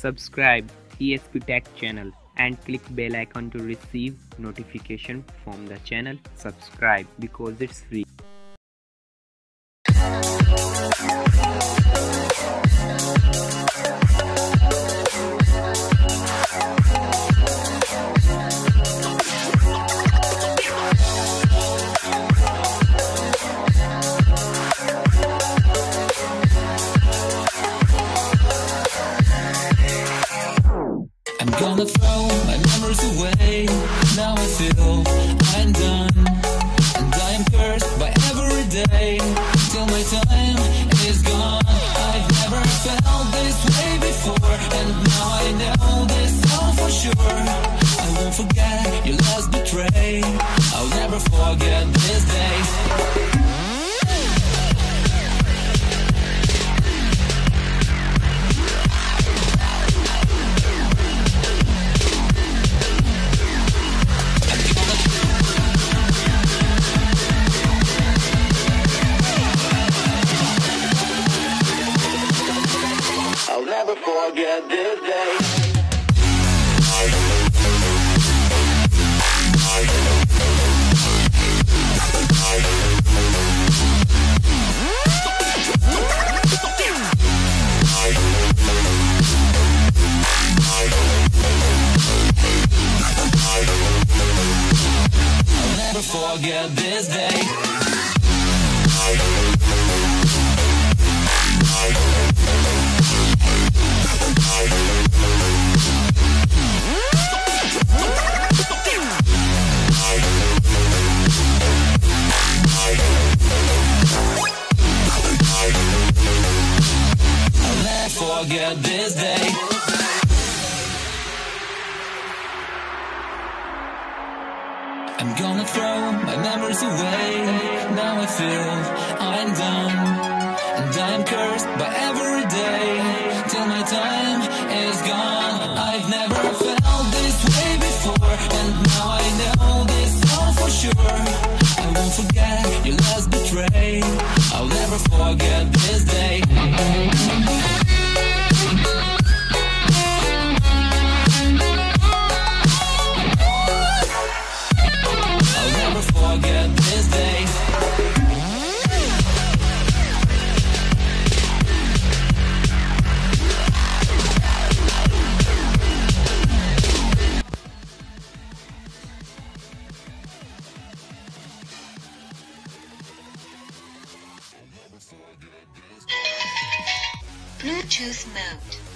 Subscribe ESP Tech channel and click bell icon to receive notification from the channel. Subscribe because it's free. I'm gonna throw my memories away. Now I feel I'm done, and I am cursed by every day till my time is gone. I've never felt this way before, and now I know this all for sure. I won't forget your last betray. I'll never forget this day. I'll never forget this day. I'll never forget this day. I'll never forget this day. I'm gonna throw my memories away. Now I feel I'm done, and I'm cursed by every day till my time is gone. I've never felt this way before, and now I know this all for sure. I won't forget your last betray. I'll never forget this day. Bluetooth mode.